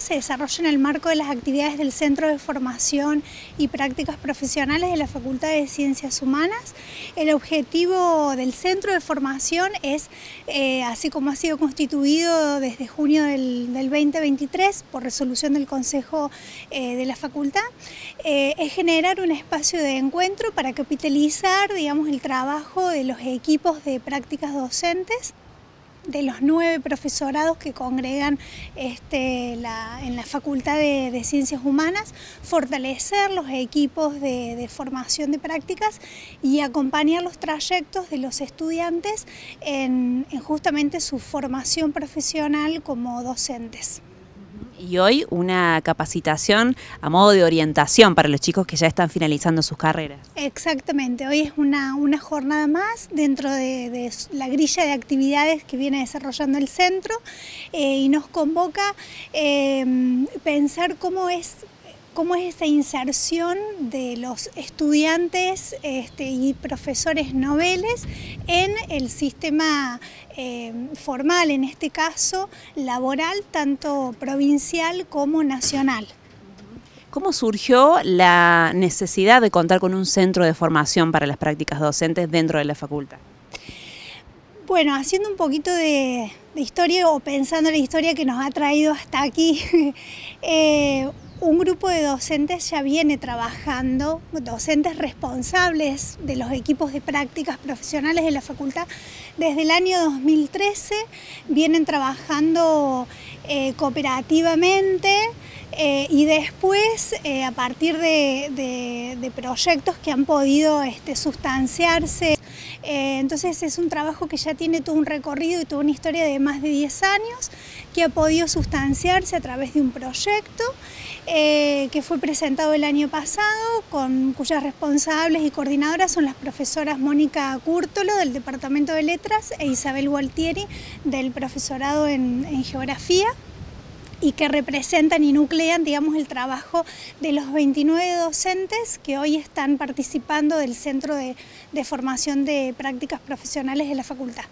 se desarrolla en el marco de las actividades del Centro de Formación y Prácticas Profesionales de la Facultad de Ciencias Humanas. El objetivo del Centro de Formación es, así como ha sido constituido desde junio del 2023 por resolución del Consejo de la Facultad, es generar un espacio de encuentro para capitalizar, digamos, el trabajo de los equipos de prácticas docentes de los 9 profesorados que congregan en la Facultad de Ciencias Humanas, fortalecer los equipos de formación de prácticas y acompañar los trayectos de los estudiantes en justamente su formación profesional como docentes. Y hoy una capacitación a modo de orientación para los chicos que ya están finalizando sus carreras. Exactamente, hoy es una jornada más dentro de la grilla de actividades que viene desarrollando el centro y nos convoca pensar cómo es esa inserción de los estudiantes y profesores noveles en el sistema formal, en este caso laboral, tanto provincial como nacional. ¿Cómo surgió la necesidad de contar con un centro de formación para las prácticas docentes dentro de la facultad? Bueno, haciendo un poquito de historia o pensando en la historia que nos ha traído hasta aquí, un grupo de docentes ya viene trabajando, docentes responsables de los equipos de prácticas profesionales de la facultad, desde el año 2013 vienen trabajando cooperativamente y después a partir de proyectos que han podido sustanciarse. Entonces es un trabajo que ya tiene todo un recorrido y toda una historia de más de 10 años que ha podido sustanciarse a través de un proyecto que fue presentado el año pasado, cuyas responsables y coordinadoras son las profesoras Mónica Cúrtolo del Departamento de Letras e Isabel Gualtieri del Profesorado en Geografía, y que representan y nuclean, digamos, el trabajo de los 29 docentes que hoy están participando del Centro de Formación de Prácticas Profesionales de la Facultad.